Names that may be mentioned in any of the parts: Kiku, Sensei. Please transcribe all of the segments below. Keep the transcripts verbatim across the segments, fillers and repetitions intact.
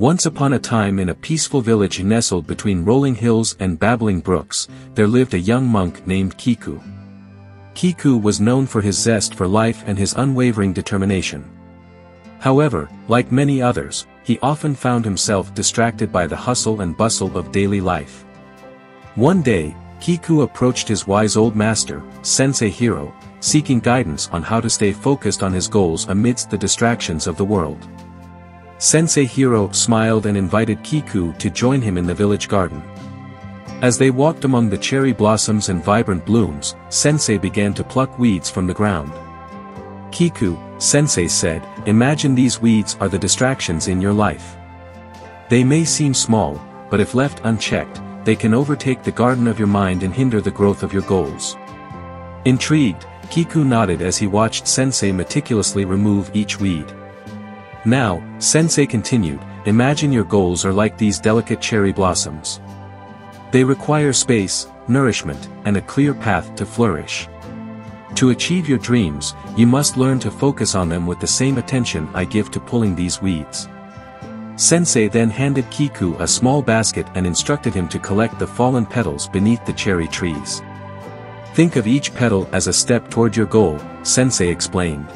Once upon a time, in a peaceful village nestled between rolling hills and babbling brooks, there lived a young monk named Kiku. Kiku was known for his zest for life and his unwavering determination. However, like many others, he often found himself distracted by the hustle and bustle of daily life. One day, Kiku approached his wise old master, Sensei Hiro, seeking guidance on how to stay focused on his goals amidst the distractions of the world. Sensei Hiro smiled and invited Kiku to join him in the village garden. As they walked among the cherry blossoms and vibrant blooms, Sensei began to pluck weeds from the ground. "Kiku," Sensei said, "imagine these weeds are the distractions in your life. They may seem small, but if left unchecked, they can overtake the garden of your mind and hinder the growth of your goals." Intrigued, Kiku nodded as he watched Sensei meticulously remove each weed. "Now," Sensei continued, "imagine your goals are like these delicate cherry blossoms. They require space, nourishment, and a clear path to flourish. To achieve your dreams, you must learn to focus on them with the same attention I give to pulling these weeds." Sensei then handed Kiku a small basket and instructed him to collect the fallen petals beneath the cherry trees. "Think of each petal as a step toward your goal," Sensei explained.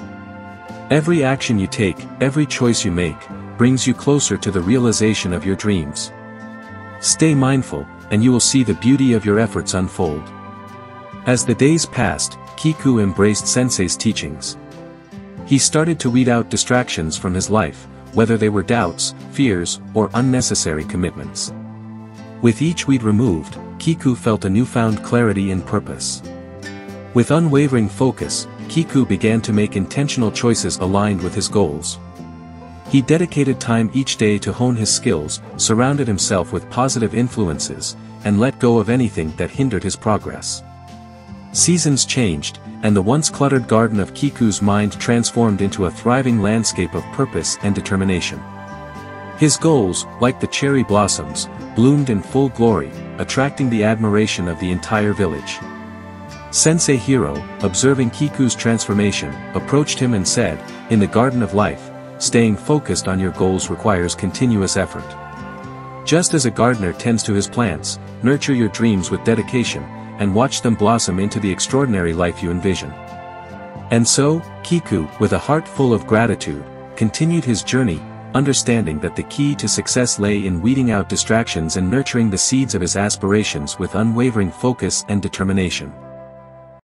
"Every action you take, every choice you make, brings you closer to the realization of your dreams. Stay mindful, and you will see the beauty of your efforts unfold." As the days passed, Kiku embraced Sensei's teachings. He started to weed out distractions from his life, whether they were doubts, fears, or unnecessary commitments. With each weed removed, Kiku felt a newfound clarity and purpose. With unwavering focus, Kiku began to make intentional choices aligned with his goals. He dedicated time each day to hone his skills, surrounded himself with positive influences, and let go of anything that hindered his progress. Seasons changed, and the once cluttered garden of Kiku's mind transformed into a thriving landscape of purpose and determination. His goals, like the cherry blossoms, bloomed in full glory, attracting the admiration of the entire village. Sensei Hiro, observing Kiku's transformation, approached him and said, "In the garden of life, staying focused on your goals requires continuous effort. Just as a gardener tends to his plants, nurture your dreams with dedication, and watch them blossom into the extraordinary life you envision." And so, Kiku, with a heart full of gratitude, continued his journey, understanding that the key to success lay in weeding out distractions and nurturing the seeds of his aspirations with unwavering focus and determination.